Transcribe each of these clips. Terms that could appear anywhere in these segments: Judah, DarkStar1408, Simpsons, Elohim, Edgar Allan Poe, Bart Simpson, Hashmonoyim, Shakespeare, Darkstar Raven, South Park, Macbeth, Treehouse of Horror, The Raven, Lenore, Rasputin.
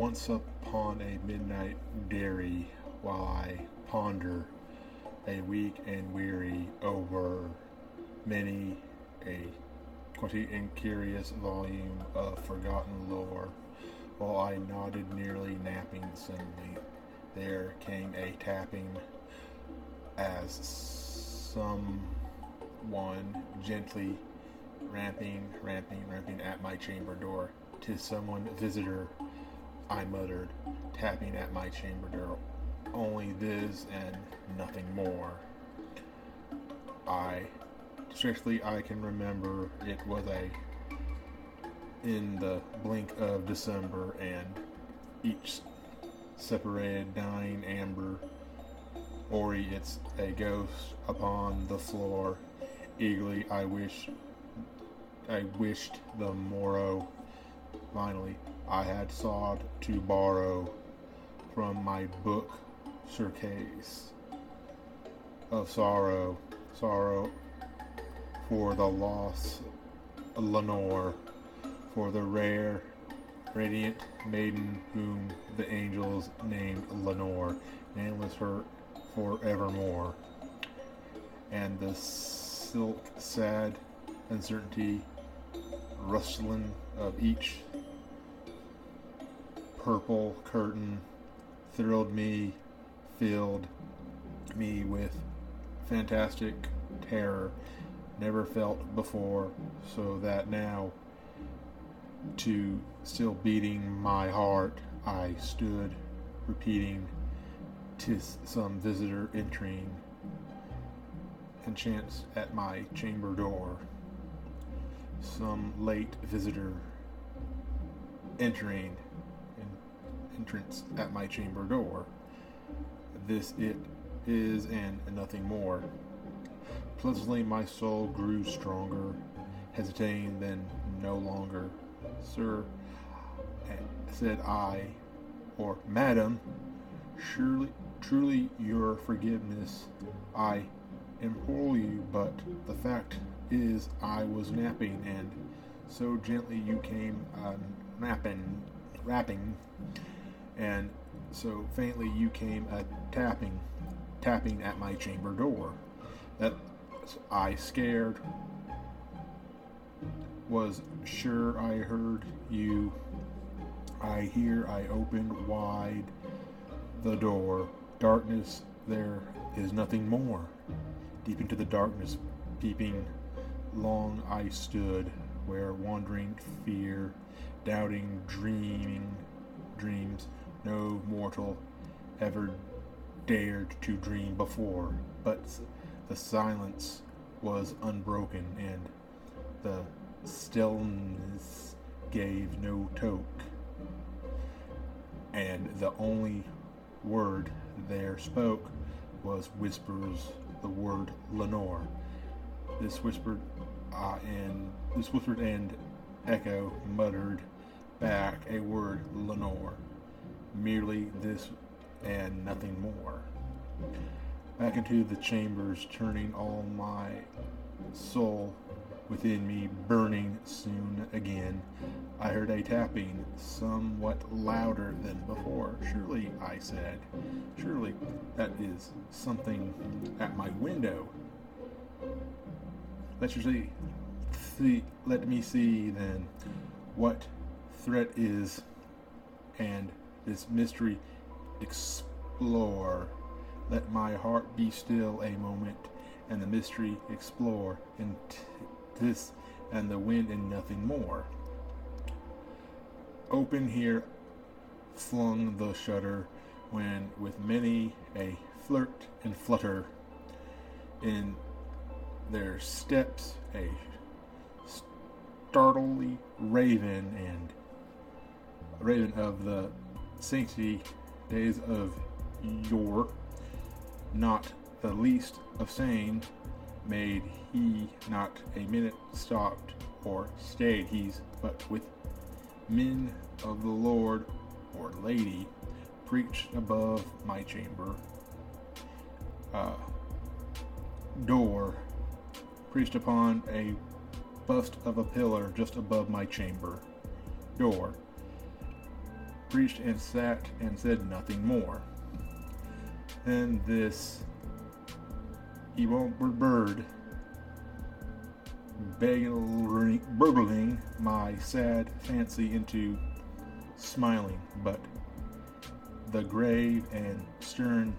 once upon a midnight dairy, while I ponder a weak and weary over many a quaint and curious volume of forgotten lore. While I nodded, nearly napping, suddenly there came a tapping as someone gently rapping at my chamber door. "'Tis someone, visitor," I muttered, tapping at my chamber door. "Only this and nothing more." Strictly I can remember, it was in the blink of December, and each separated dying amber ori, it's a ghost upon the floor. Eagerly I wished the morrow. Finally, I had sought to borrow from my book surcase of sorrow for the lost Lenore, for the rare, radiant maiden whom the angels named Lenore, nameless her forevermore. And the silk, sad uncertainty, rustling of each purple curtain thrilled me, filled me with fantastic terror never felt before, so that now, to still beating my heart, I stood repeating, "'Tis some visitor entering, and chance at my chamber door, some late visitor entering, entrance at my chamber door. This it is and nothing more." Pleasantly my soul grew stronger, hesitating then no longer. "Sir," said I, or "Madam, surely, truly your forgiveness I implore you, but the fact is I was napping, and so gently you came rapping, and so faintly you came tapping at my chamber door, that I, scared, was sure I heard you. I opened wide the door. Darkness, there is nothing more. Deep into the darkness, peeping, long I stood, where wandering fear, doubting, dreaming dreams no mortal ever dared to dream before. But the silence was unbroken, and the stillness gave no token, and the only word there spoke was whispers, the word Lenore. This whispered and echo muttered back a word Lenore, merely this and nothing more. Back into the chambers, turning all my soul within me, burning soon again, I heard a tapping, somewhat louder than before. "Surely," I said, "surely that is something at my window. Let me see then what threat is, and this mystery explore. Let my heart be still a moment, and the mystery explore, and this and the wind and nothing more. Open here," flung the shutter, when with many a flirt and flutter in their steps a startling raven, and a raven of the sanctity days of yore, not the least of sane, made he not a minute stopped or stayed he's, but with men of the Lord or Lady, preached above my chamber door, preached upon a bust of a pillar just above my chamber door, reached and sat and said nothing more. Then this evildoer bird, burgling my sad fancy into smiling, but the grave and stern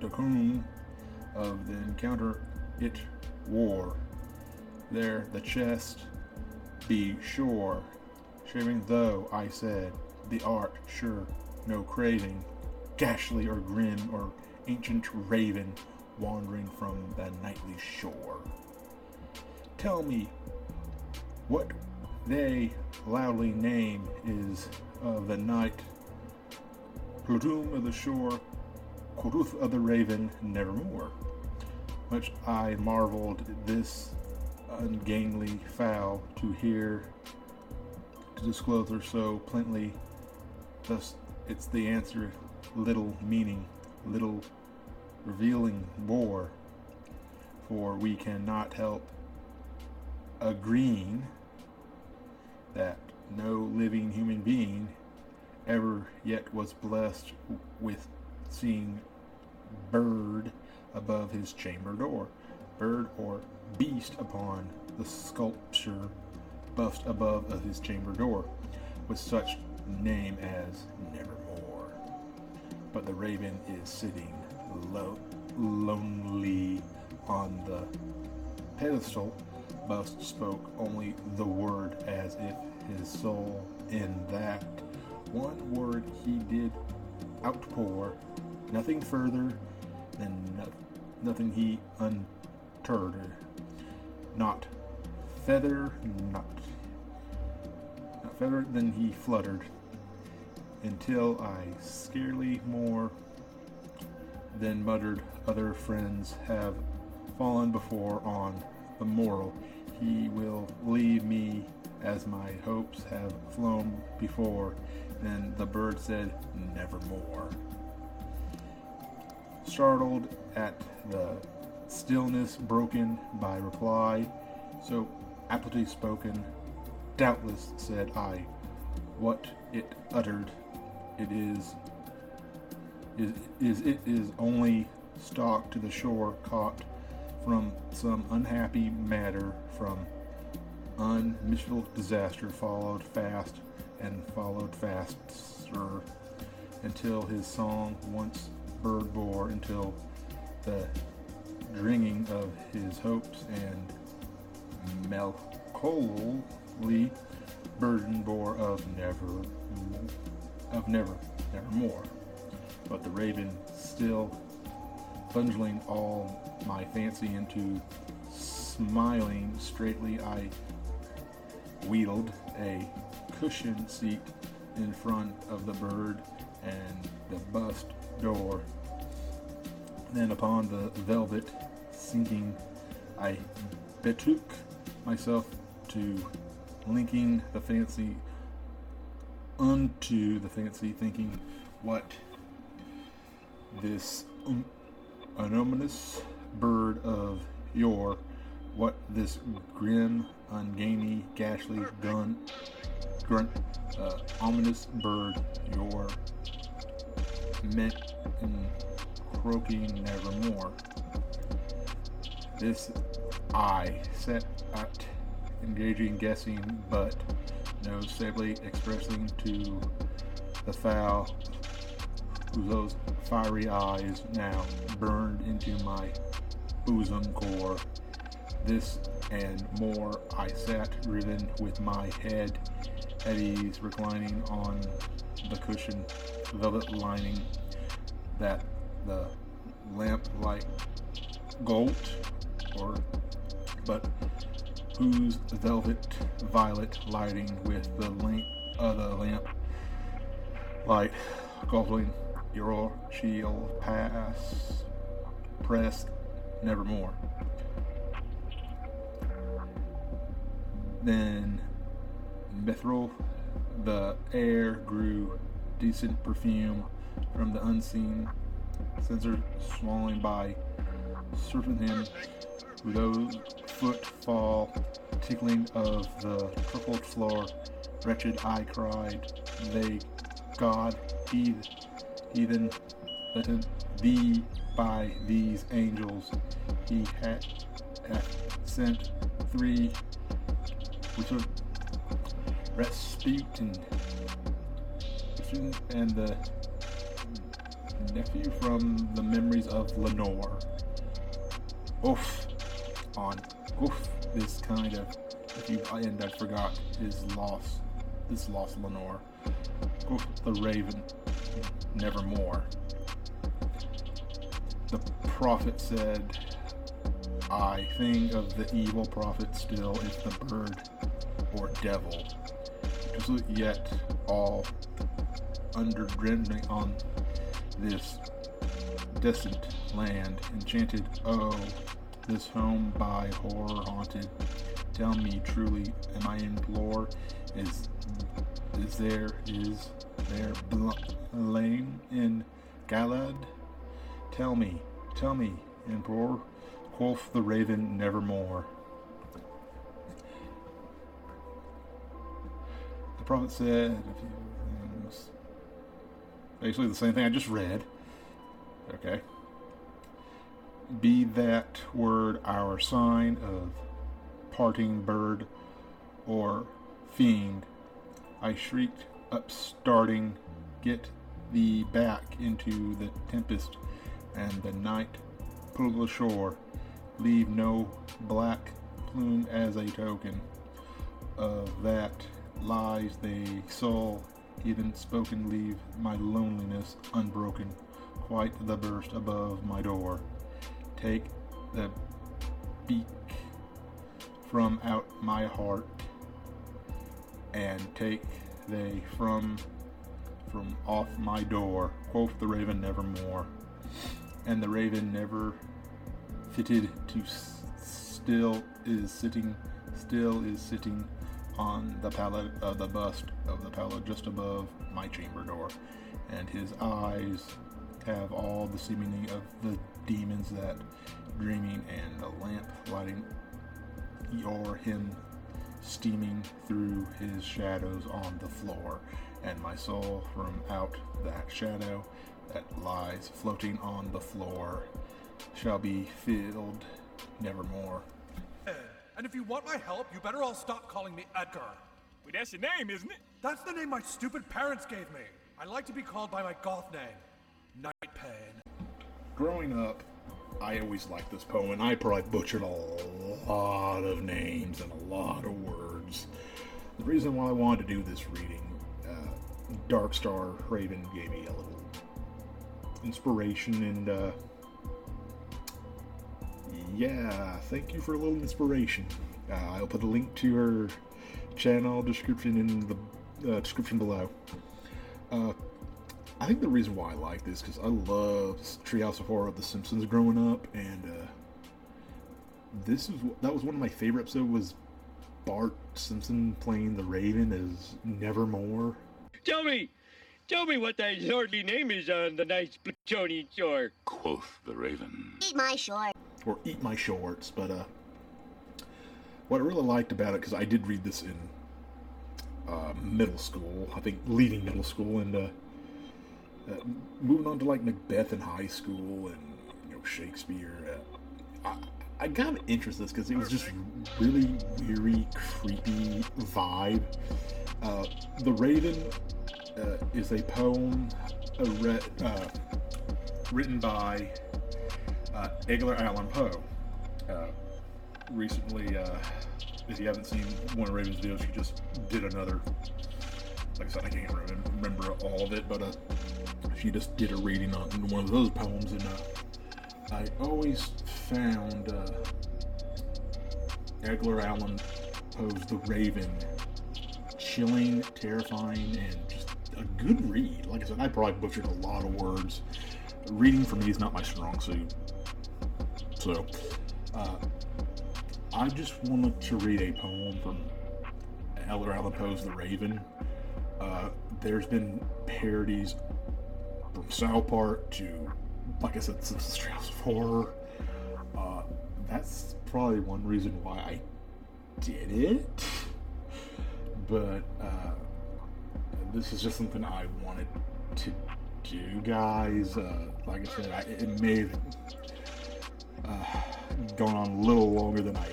cocoon of the encounter it wore, there the chest, be sure, shaving though I said, the art sure, no craving, ghastly or grim or ancient raven, wandering from the nightly shore. Tell me what they loudly name is of the night, Plutoon of the shore, Quoth of the raven, nevermore. Much I marveled this ungainly fowl to hear, to disclose her so plainly, thus it's the answer, little meaning, little revealing bore, for we cannot help agreeing that no living human being ever yet was blessed with seeing bird above his chamber door, bird or beast upon the sculpture bust above of his chamber door, with such name as nevermore. But the raven is sitting lonely on the pedestal, bust spoke only the word, as if his soul in that one word he did outpour, nothing further than nothing he unturred, not feather, not feather than he fluttered, until I scarcely more than muttered, other friends have fallen before on the moral, he will leave me as my hopes have flown before. Then the bird said nevermore. Startled at the stillness broken by reply, so aptly spoken, doubtless said I, what it uttered, it is only stalk to the shore, caught from some unhappy matter, from unmissable disaster, followed fast, sir, until his song once bird bore, until the dringing of his hopes and melancholy burden bore of nevermore. But the raven still bundling all my fancy into smiling straightly, I wheedled a cushion seat in front of the bird and the bust door. Then upon the velvet sinking, I betook myself to linking the fancy unto the fancy, thinking what this ominous bird of yore, what this grim, ungainly, ghastly grunt, ominous bird yore meant in croaking nevermore. This I set at engaging guessing, but no stably expressing to the fowl whose fiery eyes now burned into my bosom core. This and more I sat riven with my head at ease, reclining on the cushion velvet lining that the lamp-like gold, or but whose velvet violet lighting with the lamp light goggling your shield pass press nevermore. Then mithril the air grew decent perfume from the unseen censored, swallowing by serpent hand, widow's footfall, tickling of the purpled floor, wretched I cried, they, God, heathen, let him thee by these angels, he hath sent three, which are Rasputin and the nephew from the memories of Lenore. Oof on oof, this kind of, if you, and I forgot his loss, this lost Lenore. Oof, the raven, nevermore. The prophet said, I think of the evil prophet still is the bird or devil, yet all underdrending on this descent land, enchanted, oh, this home by horror haunted, tell me truly, am I in lore, is there blame in Galad, tell me, and roar, quoth the raven nevermore. The prophet said, basically the same thing I just read. Okay. Be that word our sign of parting bird or fiend. I shrieked, upstarting, get thee back into the tempest and the night pull ashore. Leave no black plume as a token of that lies they soul, even spoken, leave my loneliness unbroken, quite the burst above my door, take the beak from out my heart, and take they from off my door, quoth the raven nevermore. And the raven never fitted to still is sitting on the pallet of the bust of the pallet just above my chamber door, and his eyes have all the seeming of the demons that dreaming, and the lamp lighting o'er him steaming through his shadows on the floor, and my soul from out that shadow that lies floating on the floor shall be filled nevermore. And if you want my help, you better all stop calling me Edgar. Well, that's your name, isn't it? That's the name my stupid parents gave me. I like to be called by my goth name, Night Pain. Growing up, I always liked this poem, and I probably butchered a lot of names and a lot of words. The reason why I wanted to do this reading, Darkstar Raven gave me a little inspiration, and yeah, thank you for a little inspiration. I'll put a link to her channel description in the description below. I think the reason why I like this, because I love Treehouse of Horror of The Simpsons growing up, and that was one of my favorite episodes, was Bart Simpson playing the Raven as Nevermore. Tell me what thy lordly name is on the nice Plutonian shore. Quoth the Raven. Eat my shorts, but what I really liked about it, because I did read this in middle school, I think leaving middle school, and moving on to like Macbeth in high school, and Shakespeare, I got interested in this because it was just really weary, creepy vibe. The Raven is a poem written by Edgar Allan Poe. Recently, if you haven't seen one of Raven's videos, she just did another. Like I said, I can't remember all of it, but she just did a reading on one of those poems, and I always found Edgar Allan Poe's The Raven chilling, terrifying, and just a good read. Like I said, I probably butchered a lot of words. Reading for me is not my strong suit. So, I just wanted to read a poem from Edgar Allan Poe's The Raven. There's been parodies from South Park to like I said, Simpsons Treehouse of Horror. That's probably one reason why I did it. But this is just something I wanted to do, guys. Like I said, it may have gone on a little longer than I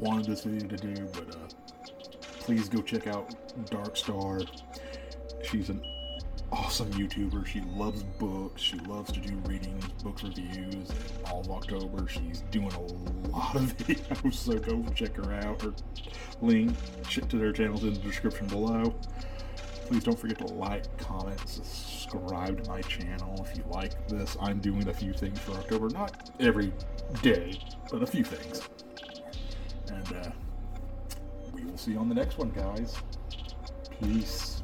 wanted this video to do, but please go check out Darkstar. She's an awesome YouTuber. She loves books. She loves to do readings, book reviews, and all of October she's doing a lot of videos, so go check her out. Her link to their channels in the description below. Please don't forget to like, comment, subscribe to my channel if you like this. I'm doing a few things for October, not every day, but a few things. And we will see you on the next one, guys. Peace.